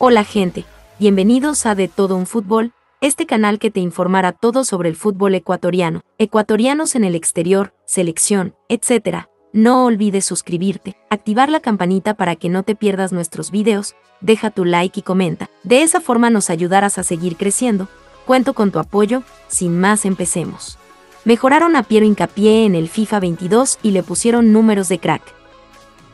Hola gente, bienvenidos a De Todo Un Fútbol, este canal que te informará todo sobre el fútbol ecuatoriano, ecuatorianos en el exterior, selección, etc. No olvides suscribirte, activar la campanita para que no te pierdas nuestros videos, deja tu like y comenta. De esa forma nos ayudarás a seguir creciendo. Cuento con tu apoyo, sin más empecemos. Mejoraron a Piero Hincapié en el FIFA 22 y le pusieron números de crack.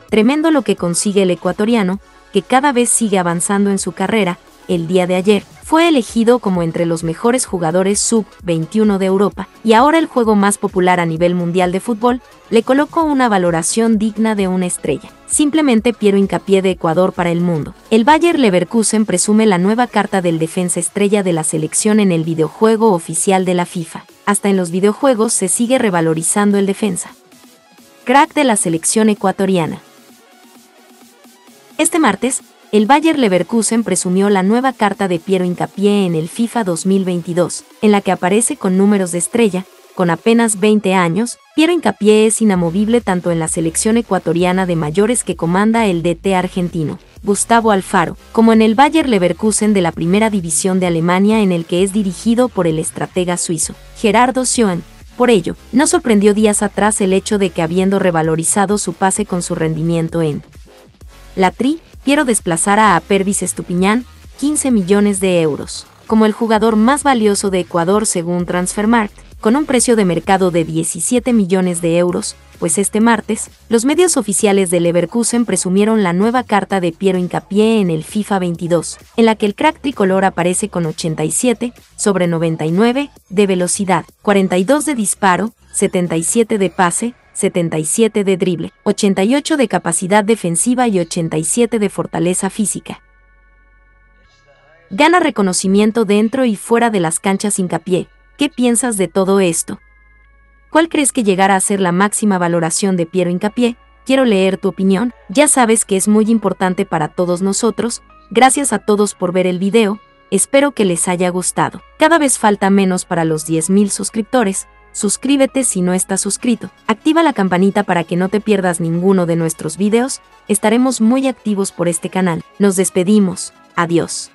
Tremendo lo que consigue el ecuatoriano, que cada vez sigue avanzando en su carrera. El día de ayer fue elegido como entre los mejores jugadores sub-21 de Europa y ahora el juego más popular a nivel mundial de fútbol le colocó una valoración digna de una estrella. Simplemente Piero Hincapié de Ecuador para el mundo. El Bayer Leverkusen presume la nueva carta del defensa estrella de la selección en el videojuego oficial de la FIFA. Hasta en los videojuegos se sigue revalorizando el defensa crack de la selección ecuatoriana. Este martes, el Bayer Leverkusen presumió la nueva carta de Piero Hincapié en el FIFA 2022, en la que aparece con números de estrella. Con apenas 20 años, Piero Hincapié es inamovible tanto en la selección ecuatoriana de mayores que comanda el DT argentino, Gustavo Alfaro, como en el Bayer Leverkusen de la primera división de Alemania en el que es dirigido por el estratega suizo, Gerardo Schoen. Por ello, no sorprendió días atrás el hecho de que habiendo revalorizado su pase con su rendimiento en la Tri, Piero desplazará a Pervis Estupiñán, 15 millones de euros, como el jugador más valioso de Ecuador según Transfermarkt, con un precio de mercado de 17 millones de euros, pues este martes, los medios oficiales de Leverkusen presumieron la nueva carta de Piero Hincapié en el FIFA 22, en la que el crack tricolor aparece con 87 sobre 99 de velocidad, 42 de disparo, 77 de pase, 77 de drible, 88 de capacidad defensiva y 87 de fortaleza física. Gana reconocimiento dentro y fuera de las canchas Hincapié. ¿Qué piensas de todo esto? ¿Cuál crees que llegará a ser la máxima valoración de Piero Hincapié? Quiero leer tu opinión. Ya sabes que es muy importante para todos nosotros. Gracias a todos por ver el video. Espero que les haya gustado. Cada vez falta menos para los 10.000 suscriptores. Suscríbete si no estás suscrito, activa la campanita para que no te pierdas ninguno de nuestros videos, estaremos muy activos por este canal. Nos despedimos, adiós.